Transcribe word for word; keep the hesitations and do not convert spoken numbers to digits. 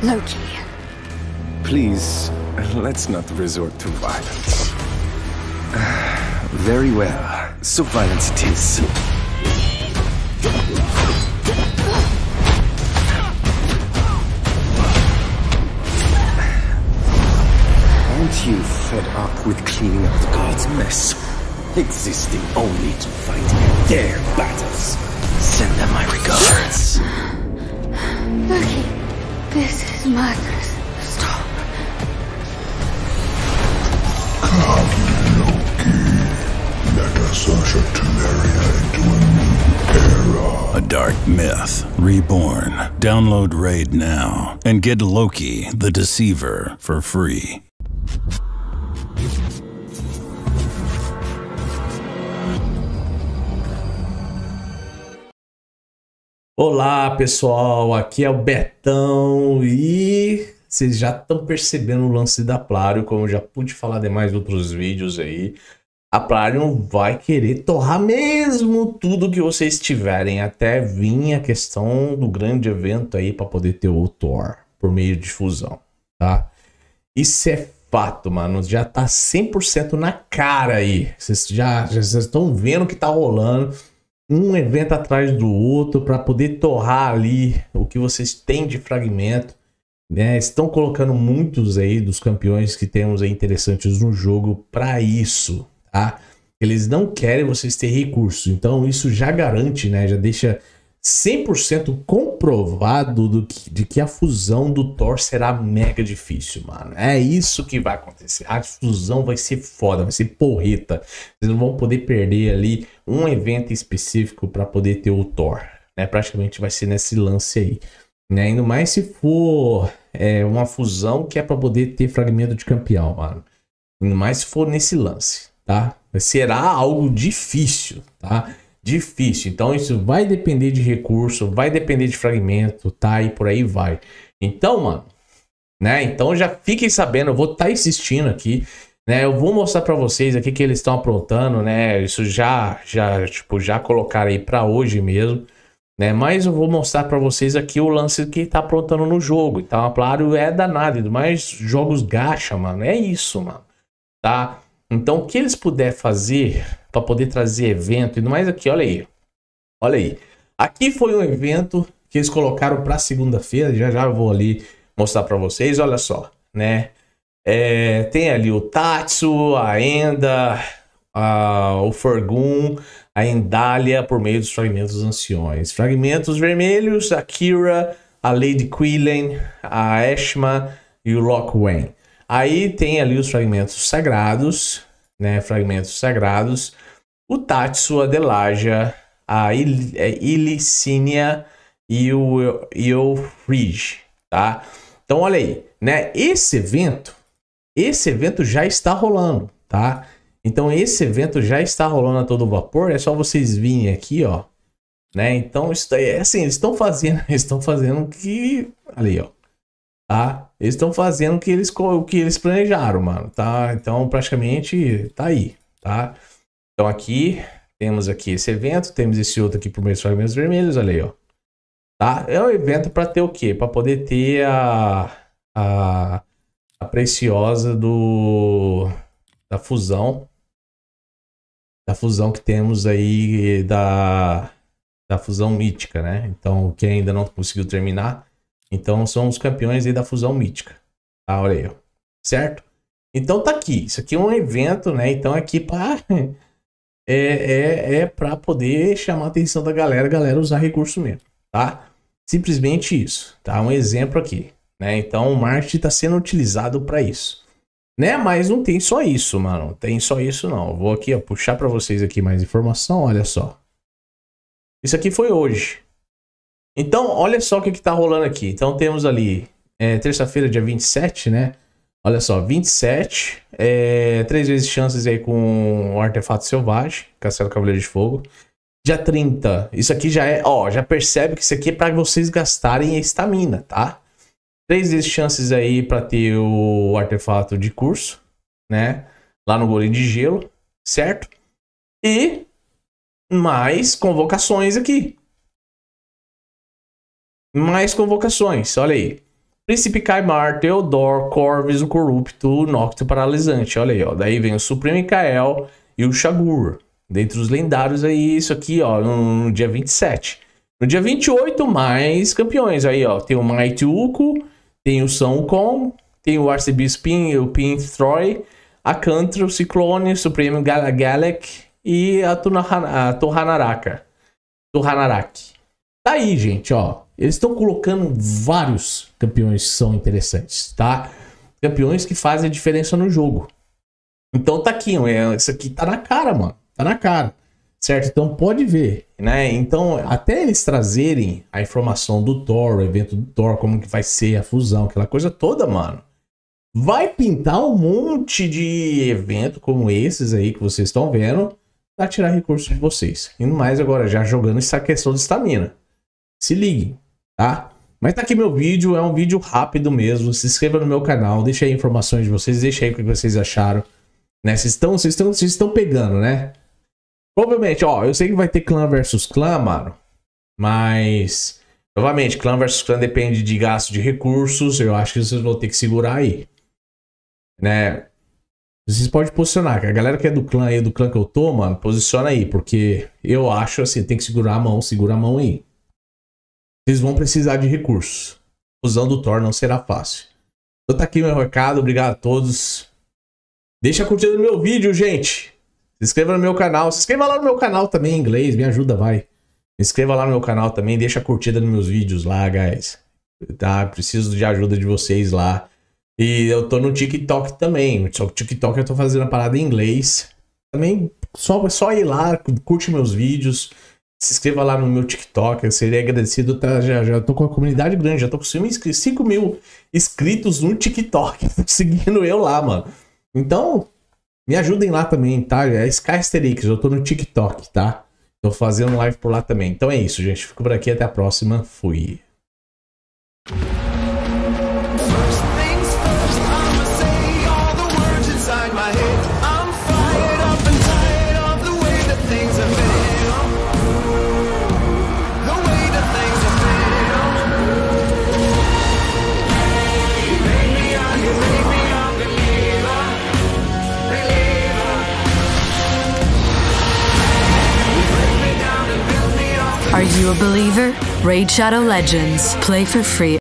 Loki. Please, let's not resort to violence. Very well. So violence it is. Aren't you fed up with cleaning up God's mess? Existing only to fight their battles. Send them my regards. Loki, this is madness. Stop. Come, Loki. Let us usher Teleria into a new era. A dark myth reborn. Download Raid now and get Loki the Deceiver for free. Olá pessoal, aqui é o Betão e vocês já estão percebendo o lance da Plarium, como eu já pude falar de mais outros vídeos aí. A Plarium vai querer torrar mesmo tudo que vocês tiverem, até vir a questão do grande evento aí para poder ter o Thor por meio de fusão, tá? Isso é fato, mano, já tá cem por cento na cara aí, vocês já estão vendo que tá rolando. Um evento atrás do outro para poder torrar ali o que vocês têm de fragmento, né? Estão colocando muitos aí dos campeões que temos aí interessantes no jogo para isso, tá? Eles não querem vocês ter recurso, então isso já garante, né? Já deixa cem por cento comprovado do que, de que a fusão do Thor será mega difícil, mano. É isso que vai acontecer. A fusão vai ser foda, vai ser porreta. Vocês não vão poder perder ali um evento específico para poder ter o Thor, né? Praticamente vai ser nesse lance aí, né? Ainda mais se for é, uma fusão que é para poder ter fragmento de campeão, mano. Ainda mais se for nesse lance, tá? Será algo difícil, tá? Difícil, então isso vai depender de recurso, vai depender de fragmento, tá? E por aí vai. Então, mano, né? Então já fiquem sabendo, eu vou estar insistindo aqui, né? Eu vou mostrar pra vocês aqui que eles estão aprontando, né? Isso já, já, tipo, já colocaram aí pra hoje mesmo, né? Mas eu vou mostrar pra vocês aqui o lance que tá aprontando no jogo. Então, a Plarium é danado, mas jogos gacha, mano, é isso, mano, tá? Então, o que eles puderem fazer para poder trazer evento e tudo mais aqui, olha aí. Olha aí. Aqui foi um evento que eles colocaram para segunda-feira, já já vou ali mostrar para vocês, olha só, né? É, tem ali o Tatsu, a Enda, a, o Fergun, a Endália por meio dos fragmentos anciões. Fragmentos vermelhos, a Kira, a Lady Quillen, a Ashma e o Rock Wendt. Aí tem ali os fragmentos sagrados, né? Fragmentos sagrados. O Tatsu, a Delaja, a Il, Ilicínia e o, e o Ridge, tá? Então, olha aí, né? Esse evento, esse evento já está rolando, tá? Então, esse evento já está rolando a todo vapor. É só vocês virem aqui, ó, né? Então, isso daí é assim, eles estão fazendo, estão fazendo que... Olha aí, ó. Tá? Eles estão fazendo o que eles, o que eles planejaram, mano, tá? Então, praticamente, tá aí, tá? Então, aqui, temos aqui esse evento, temos esse outro aqui por meio dos fragmentos vermelhos, olha aí, ó. Tá? É um evento para ter o quê? Para poder ter a, a, a preciosa do, da fusão, da fusão que temos aí, da, da fusão mítica, né? Então, quem ainda não conseguiu terminar... Então, são os campeões aí da fusão mítica. Tá, olha aí, ó. Certo? Então, tá aqui. Isso aqui é um evento, né? Então, aqui pra... é, é, é pra poder chamar a atenção da galera, a galera usar recurso mesmo, tá? Simplesmente isso, tá? Um exemplo aqui, né? Então, o Marte tá sendo utilizado pra isso, né? Mas não tem só isso, mano. Não tem só isso, não. Eu vou aqui, ó, puxar pra vocês aqui mais informação, olha só. Isso aqui foi hoje. Então, olha só o que está rolando aqui. Então, temos ali, é, terça-feira, dia vinte e sete, né? Olha só, vinte e sete. É, três vezes chances aí com o Artefato Selvagem, Castelo Cavaleiro de Fogo. Dia trinta. Isso aqui já é, ó, já percebe que isso aqui é para vocês gastarem a estamina, tá? Três vezes chances aí para ter o Artefato de Curso, né? Lá no Golinho de Gelo, certo? E mais convocações aqui. Mais convocações, olha aí. Príncipe Kaimar, Theodor, Corvus, o Corrupto, Nocturne Paralisante. Olha aí, ó. Daí vem o Supremo Kael e o Shagur. Dentre os lendários aí, isso aqui, ó, no, no dia vinte e sete. No dia vinte e oito, mais campeões. Aí, ó, tem o Mighty Uko, tem o São Kong, tem o Arcebispin, o Pin Troy, a Cantro, o Ciclone, o Supremo Galek e a Tohana Raka. Tohana Raka. Tá aí, gente, ó. Eles estão colocando vários campeões que são interessantes, tá? Campeões que fazem a diferença no jogo. Então tá aqui, ó, isso aqui tá na cara, mano. Tá na cara, certo? Então pode ver, né? Então até eles trazerem a informação do Thor, o evento do Thor, como que vai ser a fusão, aquela coisa toda, mano. Vai pintar um monte de evento como esses aí que vocês estão vendo pra tirar recursos de vocês. E mais agora, já jogando essa questão de estamina. Se ligue, tá? Mas tá aqui meu vídeo, é um vídeo rápido mesmo. Se inscreva no meu canal, deixa aí informações de vocês, deixa aí o que vocês acharam, né? Vocês estão, vocês estão, vocês estão pegando, né? Provavelmente, ó, eu sei que vai ter clã versus clã, mano. Mas, novamente, clã versus clã depende de gasto de recursos. Eu acho que vocês vão ter que segurar aí, né? Vocês podem posicionar, a galera que é do clã aí, do clã que eu tô, mano, posiciona aí. Porque eu acho assim, tem que segurar a mão, segura a mão aí. Vocês vão precisar de recursos. Fusão do Thor não será fácil. Então tá aqui meu recado. Obrigado a todos. Deixa a curtida no meu vídeo, gente. Se inscreva no meu canal. Se inscreva lá no meu canal também em inglês. Me ajuda, vai. Se inscreva lá no meu canal também. Deixa a curtida nos meus vídeos lá, guys. Tá? Preciso de ajuda de vocês lá. E eu tô no TikTok também. Só que o TikTok eu tô fazendo a parada em inglês. Também só, só ir lá. Curte meus vídeos. Se inscreva lá no meu TikTok, eu seria agradecido, tá? Já, já tô com a comunidade grande, já tô com cinco mil inscritos no TikTok, seguindo eu lá, mano. Então, me ajudem lá também, tá? É Skysterix, eu tô no TikTok, tá? Tô fazendo live por lá também. Então é isso, gente. Fico por aqui, até a próxima. Fui. Are you a believer? Raid Shadow Legends. Play for free.